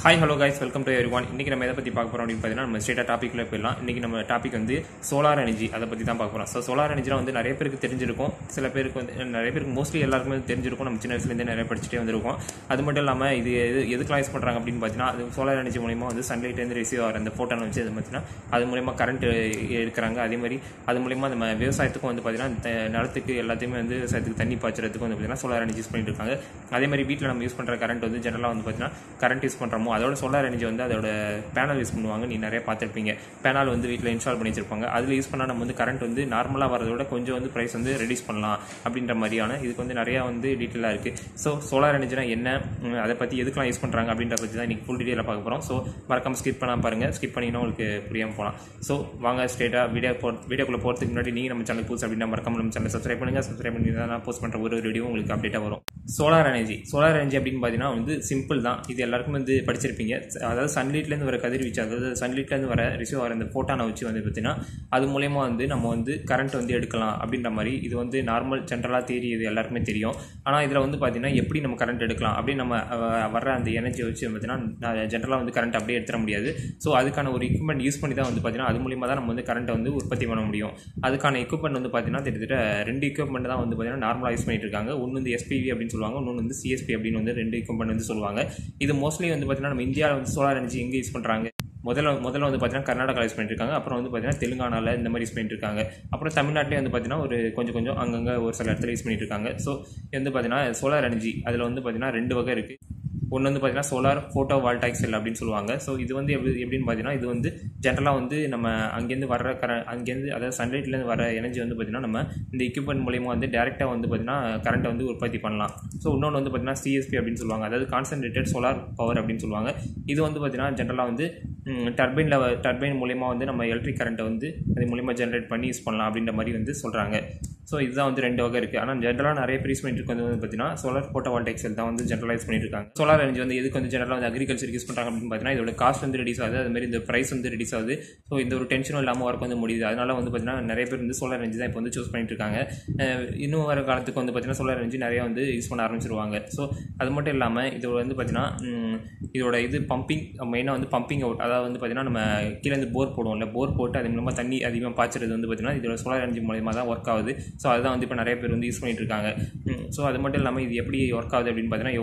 Hi, hello guys, welcome to everyone. Today we are going to talk about the topic. Today we are going to talk about solar energy. So solar energy is very important. Mostly all of us know about it. That's solar energy is sunlight and receive and the photon. That's the current. That's the solar energy on the panel is Munwangan in a Patharping. Panel on the install Panga, other is Panama on the current on the normal Varada, Conjo on the price on the Redis Pana, Abdinta Mariana, is on the area on the detail arc. So solar energy in other Pathi, the client is Pantrang, Abdinta Pajanic, full detail of so Markham skip Panapanga, skip Panino Priampona. So Wanga Stata, video report, the Nina Channel Pools, Abdinam, Markham, Channel, subscribe, post control radio will update. Solar energy abdin padina undu simple da idu ellarkum undu padichirpinga adha sunlight la indhu vara kadir vichu adha sunlight la indhu vara receive vara indha photon avuchu vandha pathina adu moolema undu nama undu current undu edukalam abindra mari idu undu normal general theory idu ellarkum theriyum ana idla undu padina eppadi nama current edukalam abdi nama varra andha energy avuchu pathina general undu current abdi edutira mudiyadhu so adukana or equipment use panni da undu padina adu moolema da nama undu current undu utpathi panna mudiyum adukana equipment undu padina thirudira rendu equipment da undu padina normalize panniteranga onnu undu SPV abdi the CSP abdin on the Rendi component Solanga. Either mostly on the Patana India solar energy is Pantranga. Model on the Patana Karnataka is Pentranga, upon the Patana Telangana and the Maris Pentranga. Upon Tamil Nadu and the Patana or Conjoconjo Anganga or Salatri is Pentranga. So in the Patana solar energy, other on the Patana Rendu. One on the solar photovoltaic cell abdin Solanga. So either on the Abdin Badina, either on the general on the Nama Angan the Vara Angan the other sunlight and Vara energy on the Badinama, the equipment Molema on the director on the Badina, current on the Urpatipana. So known on the Badina CSP abdin Solanga, that is concentrated solar power abdin Solanga. Either on the Badina, general on the turbine Molema on the Nama electric current on the Molema generate Pani is Pana abdin the Mari on the Solanga. So this is the rendu vaga irukku ana general ah nariya price pannit irukku vandha pathina solar photovoltaic cell da vandu generalize pannit irukanga solar energy vandu edhukku vandu general ah vandu agriculture use pannranga appdi pathina idoda cost vandu reduce agudhu adha mari indha price vandu reduce agudhu so indha oru tension illama work vandu mudiyudhu adanal vandu pathina nariya per vandu solar energy da ipo vandu choose pannit irukanga innu vara kaalathukku vandu pathina solar energy nariya vandu use panna aarambichiruvanga so adu mattum illama idoda vandu pathina idoda idu pumping main ah vandu pumping out adha vandu pathina nama keela inda bore poduvomla bore potu adhu illama தண்ணி அதிகமா பாய்ச்சிறது வந்து பாத்தீனா இதோட solar energy மூலமா தான் work ஆகுது. So that's why we use it. So that's why we work out the 200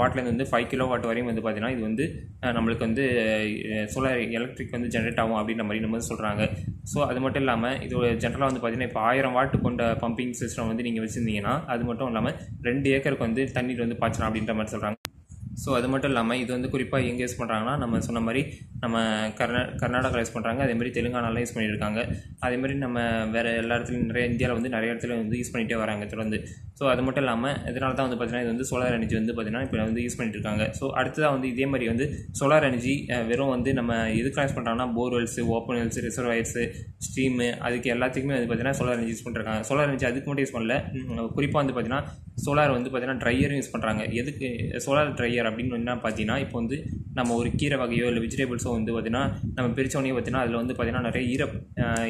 watt and 5 kilowatt solar electric generate ஆகும் சொல்றாங்க சோ அது மட்டும் இல்லாம இது ஜெனரலா வந்து பாத்தீங்கன்னா இப்ப 1000 வாட் கொண்ட pumping system வந்து நீங்க வெச்சிருந்தீங்கன்னா அது மட்டும் இல்லாம 2 ஏக்கருக்கு வந்து தண்ணீர் வந்து பாய்ச்சலாம் அப்படின்ற மாதிரி சொல்றாங்க. So that's why we use this குறிப்பா எங்க யூஸ் பண்றாங்கன்னா நம்ம சொன்ன மாதிரி நம்ம கர்நாடகால யூஸ் பண்றாங்க அதே மாதிரி தெலுங்கானால யூஸ் பண்ணிட்டு இருக்காங்க அதே மாதிரி நம்ம வேற எல்லா இடத்துலயும் நிறைய இந்தியால வந்து நிறைய இடத்துல வந்து யூஸ் பண்ணிட்டே வராங்க தொடர்ந்து. So அது மட்டும் இல்லாம இதனால தான் வந்து பாத்தீங்கன்னா இது வந்து solar energy வந்து பாத்தீங்கன்னா இப்போ வந்து யூஸ் பண்ணிட்டு இருக்காங்க. So அடுத்து வந்து இதே மாதிரி வந்து solar energy வெறும் வந்து நம்ம எதுக்கு யூஸ் பண்றாங்கன்னா bore wells, open wells, reservoirs, stream அதுக்கு எல்லாத்துக்குமே வந்து பாத்தீங்கன்னா solar energy யூஸ் பண்றாங்க. Solar energy அதுக்கு மட்டும் யூஸ் பண்ணல குறிப்பா வந்து பாத்தீங்கன்னா solar வந்து பாத்தீங்கன்னா ட்ரையர் யூஸ் பண்றாங்க. எதுக்கு solar ட்ரையர் அப்படினு என்ன பாத்தீனா இப்போ வந்து நம்ம ஒரு கீரை வகையோ இல்ல வெஜிடபிள்ஸோ வந்து பாத்தீனா நம்ம பிரிச்சோனே பாத்தீனா அதுல வந்து பாத்தீனா நிறைய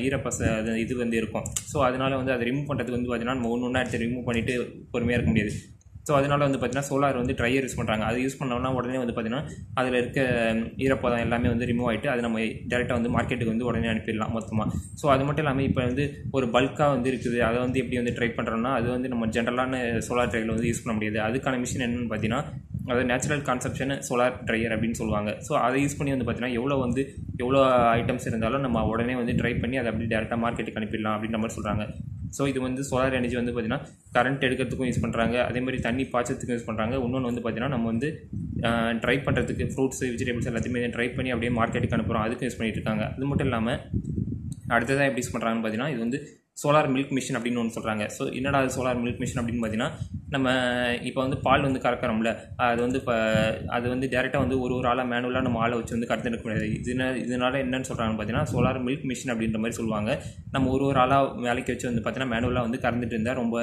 ஈரப்பச இது வந்து இருக்கும். சோ அதனால வந்து அதை ரிமூவ் பண்றதுக்கு வந்து பாத்தீனா நம்ம ஒவ்வொண்ணா எடுத்து ரிமூவ் பண்ணிட்டு பொறுமையா இருக்க முடியாது. சோ அதனால வந்து பாத்தீனா சோலார் வந்து ட்ரையர் யூஸ் பண்றாங்க. அது யூஸ் பண்ணோம்னா உடனே வந்து பாத்தீனா அதுல இருக்க ஈரப்பதம் எல்லாமே வந்து ரிமூவ் ஆயிட்டு அது நம்ம டைரக்டா வந்து மார்க்கெட்டுக்கு வந்து உடனே அனுப்பிடலாம் மொத்தமா. சோ அது மட்டும் இல்லாம இப்போ வந்து ஒரு பல்கா வந்து இருக்குது. அதை வந்து எப்படி வந்து ட்ரை பண்றோம்னா அது வந்து நம்ம ஜெனரலான சோலார் ட்ரையர்ல வந்து யூஸ் பண்ண முடியாது. அதுக்கான மிஷின் என்னன்னு பாத்தீனா அது நேச்சுரல் கான்செப்ஷன் சோலார் ட்ரையர் அப்படின்னு சொல்லுவாங்க. ஸோ அதை யூஸ் பண்ணி வந்து பார்த்தீங்கன்னா எவ்வளோ ஐட்டம்ஸ் இருந்தாலும் நம்ம உடனே வந்து ட்ரை பண்ணி அதை அப்படியே டேரெக்டாக மார்க்கெட்டுக்கு அனுப்பிடலாம் அப்படின்ற மாதிரி சொல்கிறாங்க. ஸோ இது வந்து சோலார் எனர்ஜி வந்து பார்த்தீங்கன்னா கரண்ட் எடுக்கிறதுக்கும் யூஸ் பண்ணுறாங்க அதேமாதிரி தண்ணி பாய்ச்சத்துக்கும் யூஸ் பண்ணுறாங்க. இன்னொன்று வந்து பார்த்தீங்கன்னா நம்ம வந்து ட்ரை பண்ணுறதுக்கு ஃப்ரூட்ஸ் வெஜிடபிள்ஸ் எல்லாத்தையுமே ட்ரை பண்ணி அப்படியே மார்க்கெட்டுக்கு அனுப்புகிறோம் அதுக்கும் யூஸ் பண்ணிட்டு இருக்காங்க. அது மட்டும் இல்லாமல் அடுத்ததான் எப்படி யூஸ் பண்ணுறாங்கன்னு பார்த்தீங்கன்னா இது வந்து சோலார் மில்க் மிஷின் அப்படின்னு ஒன்று சொல்கிறாங்க. ஸோ என்னடா அது சோலார் மில்க் மிஷின் அப்படின்னு பார்த்தீங்கன்னா நம்ம இப்போ வந்து பால் வந்து கறக்கிறோம்ல அது வந்து இப்போ அது வந்து டேரெக்டாக வந்து ஒரு ஆளாக மேனுவலாக நம்ம ஆளை வச்சு வந்து கறந்துட்டு இருக்க முடியாது. இதனால என்னன்னு சொல்கிறாங்கன்னு பார்த்தீங்கன்னா சோலார் மில்க் மிஷின் அப்படின்ற மாதிரி சொல்லுவாங்க. நம்ம ஒரு ஆளாக வேலைக்கு வச்சு வந்து பார்த்தீங்கன்னா மேனுவலாக வந்து கறந்துட்டு இருந்தால் ரொம்ப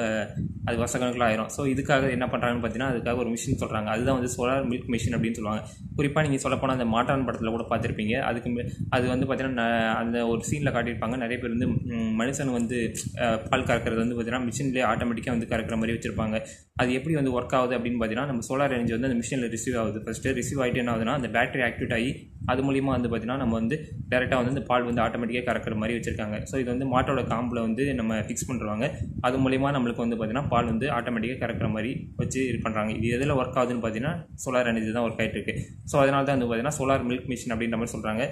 அது வருஷக்கணக்கில் ஆயிரும். ஸோ இதுக்காக என்ன பண்ணுறாங்கன்னு பார்த்தீங்கன்னா அதுக்காக ஒரு மிஷின் சொல்கிறாங்க, அதுதான் வந்து சோலார் மில்க் மிஷின் அப்படின்னு சொல்லுவாங்க. குறிப்பாக நீங்கள் சொல்லப்போனால் அந்த மாட்டான் படத்தில் கூட பார்த்துருப்பீங்க. அது வந்து பார்த்தீங்கன்னா அந்த ஒரு சீனில் காட்டியிருப்பாங்க, நிறைய பேர் வந்து மனுஷன் வந்து பால் கறக்கிறது வந்து பார்த்தீங்கன்னா மிஷின்லேயே ஆட்டோமேட்டிக்காக வந்து கறக்கிற மாதிரி வச்சுருப்பாங்க. அது எப்படி வந்து ஒர்க் ஆகுது அப்படின்னு பார்த்தீங்கன்னா நம்ம சோலார் எனர்ஜி வந்து அந்த மிஷினில் ரிசீவ் ஆகுது. ஃபஸ்ட்டு ரிசீவ் ஆகிட்டு என்ன ஆகுதுன்னா அந்த பேட்டரி ஆக்டிவேட் ஆகி அது மூலிமா வந்து பார்த்தீங்கன்னா நம்ம வந்து டேரெக்டாக வந்து இந்த பால் வந்து ஆட்டோமேட்டிக்காக கறக்கிற மாதிரி வச்சுருக்காங்க. ஸோ இது வந்து மாட்டோட காம்பில் வந்து நம்ம ஃபிக்ஸ் பண்ணுறாங்க, அது மூலிமா நம்மளுக்கு வந்து பார்த்தீங்கன்னா பால் வந்து ஆட்டோமேட்டிக்காக கறக்கிற மாதிரி வச்சு இது பண்ணுறாங்க. இது எதில் ஒர்க் ஆகுதுன்னு பார்த்தீங்கன்னா சோலார் எனர்ஜி தான் ஒர்க் ஆகிட்டு இருக்குது. ஸோ அதனால தான் வந்து பார்த்தீங்கன்னா சோலார் மில்க் மிஷின் அப்படின்ற மாதிரி சொல்கிறாங்க.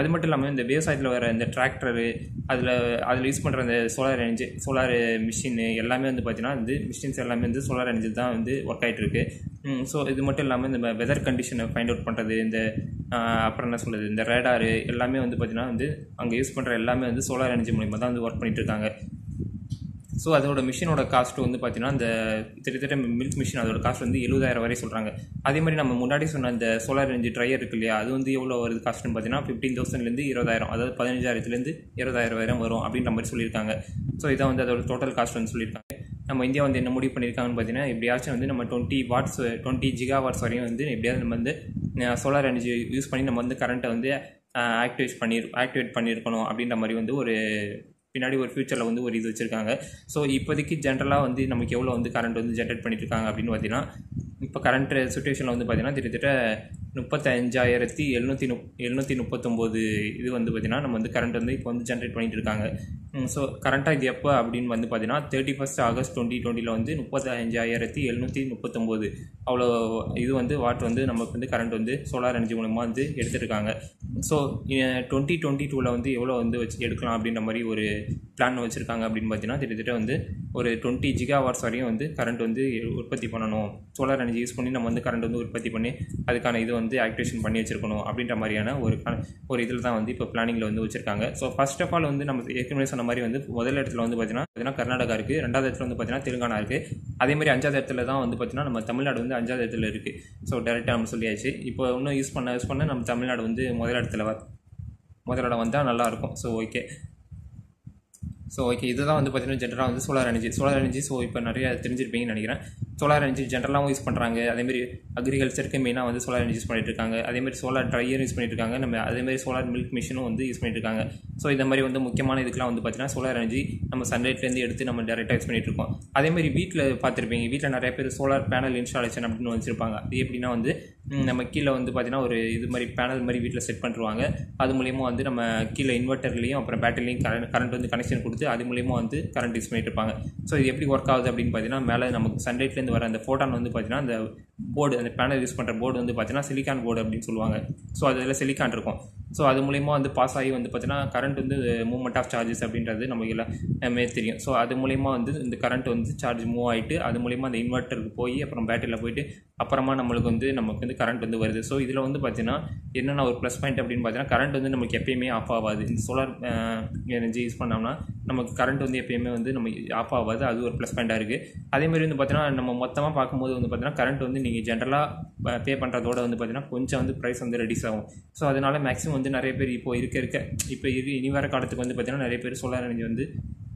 அது மட்டும் இல்லாமல் இந்த விவசாயத்தில் வர இந்த டிராக்டரு அதில் யூஸ் பண்ணுற அந்த சோலார் எனர்ஜி சோலார் மிஷின் எல்லாமே வந்து பார்த்தீங்கன்னா வந்து மிஷின்ஸ் எல்லாமே வந்து சோலார் எனர்ஜி தான் வந்து ஒர்க் ஆகிட்டு இருக்குது. ஸோ இது மட்டும் இல்லாமல் இந்த வெதர் கண்டிஷனை ஃபைண்ட் அவுட் பண்ணுறது, இந்த அப்புறம் என்ன சொல்கிறது இந்த ரேடாரு எல்லாமே வந்து பார்த்தீங்கன்னா வந்து அங்கே யூஸ் பண்ணுற எல்லாமே வந்து சோலார் எனர்ஜி மூலிமா தான் வந்து ஒர்க் பண்ணிகிட்டு இருக்காங்க. ஸோ அதோட மிஷினோட காஸ்ட்டு வந்து பார்த்தீங்கன்னா அந்த கிட்டத்தட்ட மில்க் மிஷின் அதோட காஸ்ட் வந்து 70,000 வரை சொல்கிறாங்க. அதே மாதிரி நம்ம முன்னாடி சொன்ன அந்த சோலார் எனர்ஜி ட்ரையர் இருக்குது இல்லையா, அது வந்து எவ்வளோ வருது காஸ்ட்டுன்னு பார்த்தீங்கன்னா 15,000லேருந்து 20,000, அதாவது 15,000லேருந்து 20,000 வரை வரும் அப்படின்ற மாதிரி சொல்லியிருக்காங்க. ஸோ இதான் வந்து அதோட டோட்டல் காஸ்ட் வந்து சொல்லியிருக்காங்க. நம்ம இந்தியா வந்து என்ன முடிவு பண்ணியிருக்காங்கன்னு பார்த்தீங்கன்னா எப்படியாச்சும் வந்து நம்ம 20 ஜிகாவாட்ஸ் வரையும் வந்து எப்படியாவது நம்ம வந்து சோலார் எனர்ஜி யூஸ் பண்ணி நம்ம வந்து கரண்ட்டை வந்து ஆக்டிவேட் பண்ணியிருக்கணும் அப்படின்ற மாதிரி வந்து ஒரு பின்னாடி ஒரு ஃபியூச்சரில் வந்து ஒரு இது வச்சுருக்காங்க. ஸோ இப்போதைக்கு ஜென்ரலாக வந்து நமக்கு எவ்வளோ வந்து கரண்ட் வந்து ஜென்ரேட் பண்ணிட்டு இருக்காங்க அப்படின்னு பார்த்தீங்கன்னா இப்போ கரண்ட் சுச்சுவேஷனில் வந்து பார்த்தீங்கன்னா கிட்டத்தட்ட 35,739 இது வந்து பார்த்தீங்கன்னா நம்ம வந்து கரண்ட் வந்து இப்போ வந்து ஜென்ரேட் பண்ணிகிட்டு இருக்காங்க. ஸோ கரண்ட்டாக இது எப்போ அப்படின்னு வந்து பார்த்தீங்கன்னா 31 ஆகஸ்ட் 2020 வந்து 35,739 அவ்வளோ இது வந்து வாட் வந்து நமக்கு வந்து கரண்ட் வந்து சோலார் எனர்ஜி மூலமாக வந்து எடுத்துருக்காங்க. ஸோ 2022 வந்து எவ்வளோ வந்து வச்சு எடுக்கலாம் அப்படின்ற மாதிரி ஒரு பிளான் வச்சுருக்காங்க அப்படின்னு பார்த்தீங்கன்னா கிட்டத்தட்ட வந்து ஒரு 20 ஜிகாவாட்ஸ் வரையும் வந்து கரண்ட் வந்து உற்பத்தி பண்ணணும், சோலார் எனர்ஜி யூஸ் பண்ணி நம்ம வந்து கரண்ட் வந்து உற்பத்தி பண்ணி அதுக்கான இது வந்து ஆக்டிவேஷன் பண்ணி வச்சுருக்கணும் அப்படின்ற மாதிரியான ஒரு இதில் தான் வந்து இப்போ பிளானிங்கில் வந்து வச்சுருக்காங்க. ஸோ ஃபர்ஸ்ட் ஆஃப் ஆல் வந்து நம்ம ஏற்கனவே சொன்ன மாதிரி வந்து முதல் இடத்துல வந்து பார்த்தீங்கன்னா கர்நாடகா இருக்குது, ரெண்டாவது இடத்துல வந்து பார்த்தீங்கன்னா தெலுங்கானா இருக்குது, அதே மாதிரி அஞ்சாவது இடத்துல தான் வந்து பார்த்தீங்கன்னா நம்ம தமிழ்நாடு வந்து அஞ்சாவது இடத்துல இருக்குது. ஸோ டேரெக்டாக நம்ம சொல்லியாச்சு. இப்போ இன்னும் யூஸ் பண்ண நம்ம தமிழ்நாடு வந்து முதல் இடம் வந்தால் நல்லாயிருக்கும். ஸோ ஓகே இதுதான் வந்து பார்த்தீங்கன்னா ஜென்ரலாக வந்து சோலார் எனர்ஜி ஸோ இப்போ நிறையா தெரிஞ்சிருப்பீங்கன்னு நினைக்கிறேன். சோலார் எனர்ஜி ஜென்ரலாகவும் யூஸ் பண்ணுறாங்க, அதேமாரி அக்ரிகல்ச்சருக்கு மெயினாக வந்து சோலார் எனர்ஜி யூஸ் பண்ணிட்டுருக்காங்க, அதேமாதிரி சோலார் ட்ரையர் யூஸ் பண்ணிட்டுருக்காங்க, நம்ம அதேமாதிரி சோலார் மில்க் மிஷினும் வந்து யூஸ் பண்ணிட்டுருக்காங்க. ஸோ இந்த மாதிரி வந்து முக்கியமான இதுக்கெலாம் வந்து பார்த்தீங்கன்னா சோலார் எனர்ஜி நம்ம சன்லைட்லேருந்து எடுத்து நம்ம டேரெக்டாக யூஸ் பண்ணிட்டுருக்கோம். அதேமாதிரி வீட்டில் பார்த்துருப்பீங்க, வீட்டில் நிறைய பேர் சோலார் பேனல் இன்ஸ்டாலேஷன் அப்படின்னு வச்சுருப்பாங்க. அது எப்படின்னா வந்து நம்ம கீழே வந்து பார்த்தீங்கன்னா ஒரு இது மாதிரி பேனல் மாதிரி வீட்டில் செட் பண்ணுவாங்க, அது மூலிமா வந்து நம்ம கீழே இன்வெர்ட்டர்லேயும் அப்புறம் பேட்டரிலையும் கரண்ட் வந்து கனெக்ஷன் கொடுத்து அது மூலிமா வந்து கரண்ட் யூஸ் பண்ணிட்டு இருப்பாங்க. ஸோ இது எப்படி ஒர்க் ஆகுது அப்படின்னு பார்த்தீங்கன்னா மேலே நமக்கு சன்லைட்லேருந்து வர அந்த ஃபோட்டான் வந்து பார்த்தீங்கன்னா அந்த போர்டு அந்த பேனல் யூஸ் பண்ணுற போர்டு வந்து பார்த்தீங்கன்னா சிலிக்கான் போர்டு அப்படின்னு சொல்லுவாங்க. ஸோ அதில் சிலிக்கான் இருக்கும். ஸோ அது மூலிமா வந்து பாஸ் ஆகி வந்து பார்த்தீங்கன்னா கரண்ட் வந்து மூவ்மெண்ட் ஆஃப் சார்ஜஸ் அப்படின்றது நமக்கு எல்லாமே தெரியும். ஸோ அது மூலிமா வந்து இந்த கரண்ட் வந்து சார்ஜ் மூவ் ஆகிட்டு அது மூலிமா அந்த இன்வெர்ட்டருக்கு போய் அப்புறம் பேட்டரியில் போயிட்டு அப்புறமா நமக்கு வந்து கரண்ட் வந்து வருது. ஸோ இதில் வந்து பார்த்தீங்கன்னா என்னென்ன ஒரு ப்ளஸ் பாயிண்ட் அப்படின்னு பார்த்தீங்கன்னா கரண்ட் வந்து நமக்கு எப்பயுமே ஆஃப் ஆகாது. இந்த சோலார் எனர்ஜி யூஸ் பண்ணோம்னா நமக்கு கரண்ட் வந்து எப்பயுமே வந்து நம்ம ஆஃப் ஆகாது, அது ஒரு ப்ளஸ் பாயிண்ட்டாக இருக்குது. அதேமாதிரி வந்து பார்த்தீங்கன்னா நம்ம மொத்தமாக பார்க்கும்போது வந்து பார்த்தீங்கன்னா கரண்ட் வந்து நீங்கள் ஜென்ரலாக பே பண்ணுறதோட வந்து பார்த்தீங்கன்னா கொஞ்சம் வந்து ப்ரைஸ் வந்து ரெடியூஸ் ஆகும். ஸோ அதனால் மேக்ஸிமம் வந்து நிறைய பேர் இப்போ இனி வர காலத்துக்கு வந்து பார்த்தீங்கன்னா நிறைய பேர் சோலார் எனர்ஜி வந்து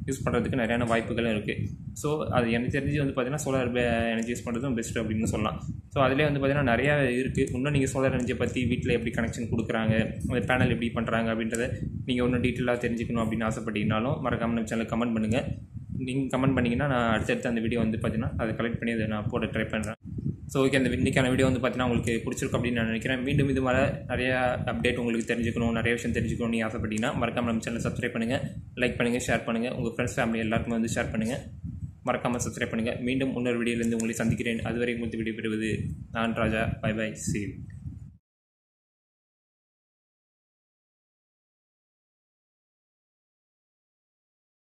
யூஸ் பண்ணுறதுக்கு நிறையான வாய்ப்புகளும் இருக்குது. ஸோ அது எனக்கு தெரிஞ்சு வந்து பார்த்தீங்கன்னா சோலார் எனர்ஜி யூஸ் பண்ணுறதும் பெஸ்ட்டு அப்படின்னு சொல்லலாம். ஸோ அதிலே வந்து பார்த்தீங்கன்னா நிறையா இருக்குது. இன்னும் நீங்கள் சோலார் எனர்ஜியை பற்றி வீட்டில் எப்படி கனெக்ஷன் கொடுக்குறாங்க, அந்த பேனல் எப்படி பண்ணுறாங்க அப்படின்றத நீங்கள் இன்னும் டீட்டெயிலாக தெரிஞ்சுக்கணும் அப்படின்னு ஆசைப்பட்டீங்கனாலும் மறக்காமல் நம்ம சேனலுக்கு கமெண்ட் பண்ணுங்கள். நீங்கள் கமெண்ட் பண்ணிங்கன்னா நான் அடுத்தடுத்து அந்த வீடியோ வந்து பார்த்தீங்கன்னா அதை கலெக்ட் பண்ணி அதை நான் போட ட்ரை பண்ணுறேன். ஸோ ஓகே அந்த இன்றைக்கான வீடியோ வந்து பார்த்தீங்கன்னா உங்களுக்கு பிடிச்சிருக்கும் அப்படின்னு நான் நினைக்கிறேன். மீண்டும் இது மாதிரி நிறையா அப்டேட் உங்களுக்கு தெரிஞ்சுக்கணும், நிறைய விஷயம் தெரிஞ்சுக்கணும் நீங்கள் ஆசைப்பட்டீங்கன்னா மறக்காமல் நம்ம சேனலை சப்ஸ்கிரைப் பண்ணுங்கள், லைக் பண்ணுங்கள், ஷேர் பண்ணுங்கள், உங்கள் ஃப்ரெண்ட்ஸ் ஃபேமிலி எல்லாருக்குமே வந்து ஷேர் பண்ணுங்கள், மறக்காமல் சப்ஸ்கிரைப் பண்ணுங்கள். மீண்டும் இன்னொரு வீடியோலேருந்து உங்களை சந்திக்கிறேன். அதுவரை உங்களுக்கு விடைபெறுவது நான் Raja. Bye bye, sea you.